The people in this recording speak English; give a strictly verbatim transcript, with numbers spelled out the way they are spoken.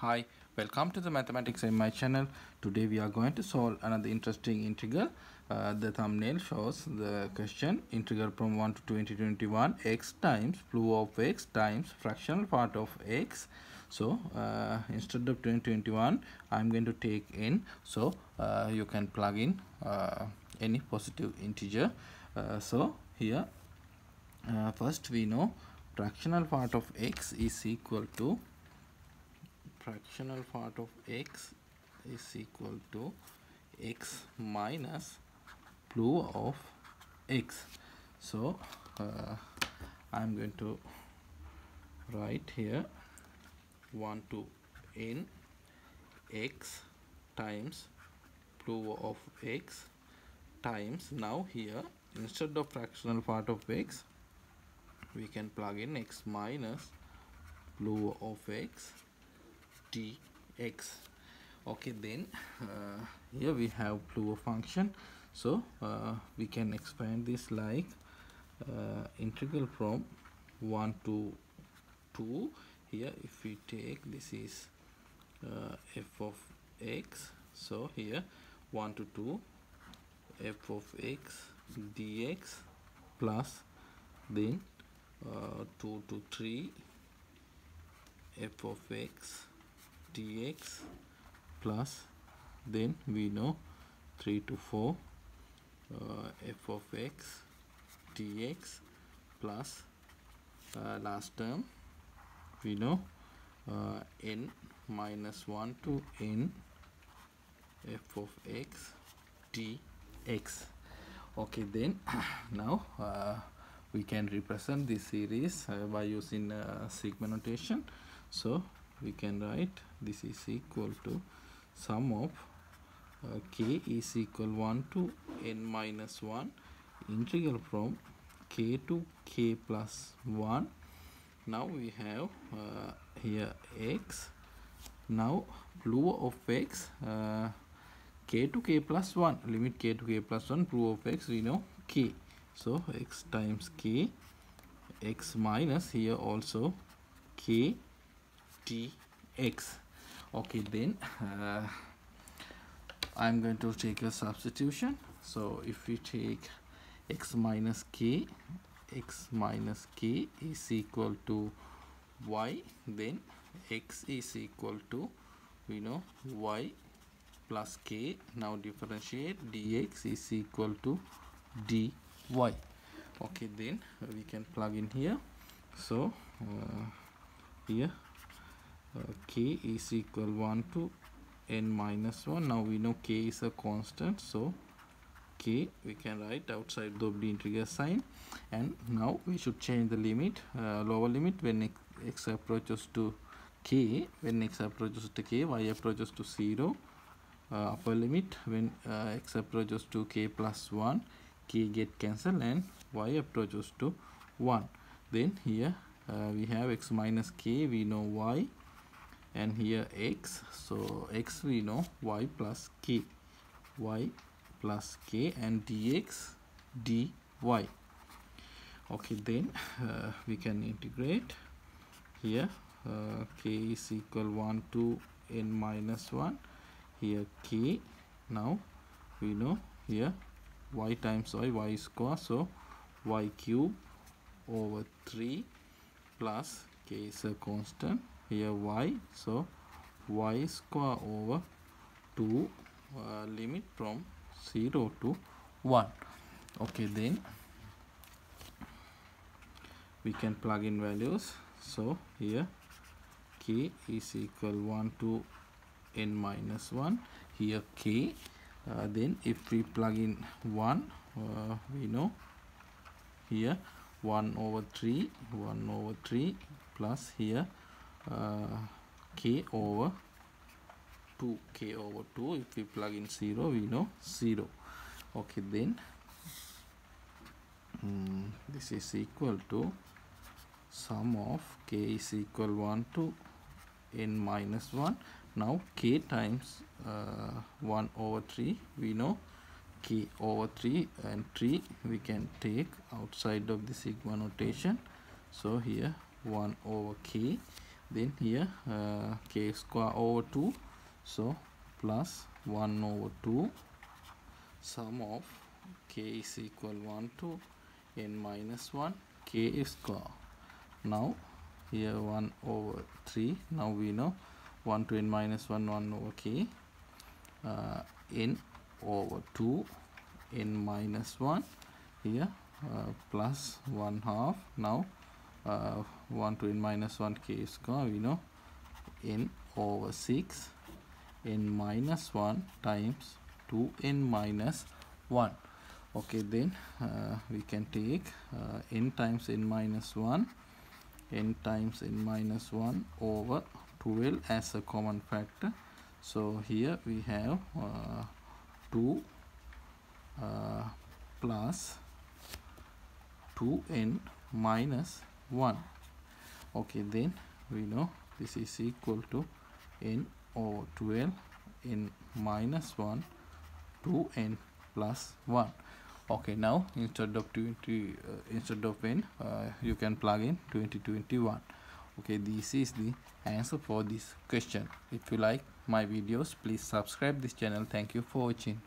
Hi, welcome to the Mathematics M I channel. Today we are going to solve another interesting integral. Uh, the thumbnail shows the question integral from one to twenty, twenty-one x times blue of x times fractional part of x. So uh, instead of twenty, twenty-one I'm going to take n. So uh, you can plug in uh, any positive integer. Uh, so here uh, first we know fractional part of x is equal to fractional part of x is equal to x minus blue of x. So uh, I'm going to write here one to n x times blue of x times, now here instead of fractional part of x we can plug in x minus blue of x dx. Okay, then uh, here we have blue function, so uh, we can expand this like uh, integral from one to two. Here if we take, this is uh, f of x, so here one to two f of x dx plus then uh, two to three f of x dx plus then we know three to four uh, f of x dx plus uh, last term we know uh, n minus one to n f of x dx. Okay, then now uh, we can represent this series uh, by using uh, sigma notation. So we can write this is equal to sum of uh, k is equal one to n minus one integral from k to k plus one. Now we have uh, here x, now blue of x uh, k to k plus one, limit k to k plus one, blue of x we know k, so x times k, x minus here also k dx. Okay, then uh, I'm going to take a substitution. So if we take x minus k, x minus k is equal to y, then x is equal to, you know, y plus k, now differentiate, dx is equal to dy. Okay, then we can plug in here. So uh, here Uh, k is equal one to n minus one. Now we know k is a constant, so k we can write outside the integral sign, and now we should change the limit, uh, lower limit when x, x approaches to k, when x approaches to k, y approaches to zero, uh, upper limit when uh, x approaches to k plus one, k get cancelled and y approaches to one. Then here uh, we have x minus k, we know y, and here x, so x we know y plus k, y plus k and dx dy. Okay, then uh, we can integrate here uh, k is equal one to n minus one, here k, now we know here y times y, y square, so y cube over three plus k is a constant, here y, so y square over two, uh, limit from zero to one. Okay, then we can plug in values. So here k is equal one to n minus one, here k, uh, then if we plug in one, uh, we know here one over three, one over three plus here Uh, k over two, k over two, if we plug in zero we know zero. Okay, then um, this is equal to sum of k is equal one to n minus one, now k times uh, one over three we know k over three, and three we can take outside of the sigma notation, so here one over k Then here uh, k square over two, so plus one over two sum of k is equal one to n minus one k square. Now here one over three, now we know one to n minus one, one over k, uh, n over two, n minus one here, uh, plus one half. Now Uh, one to n minus one k square, we know n over six, n minus one times two n minus one. Okay, then uh, we can take uh, n times n minus one, n times n minus one over twelve as a common factor. So here we have uh, two uh, plus two n minus one. Okay, then we know this is equal to n over twelve, n minus one, two n plus one. Okay, now instead of twenty, uh, instead of n, uh, you can plug in twenty, twenty-one. Okay, this is the answer for this question. If you like my videos, please subscribe this channel. Thank you for watching.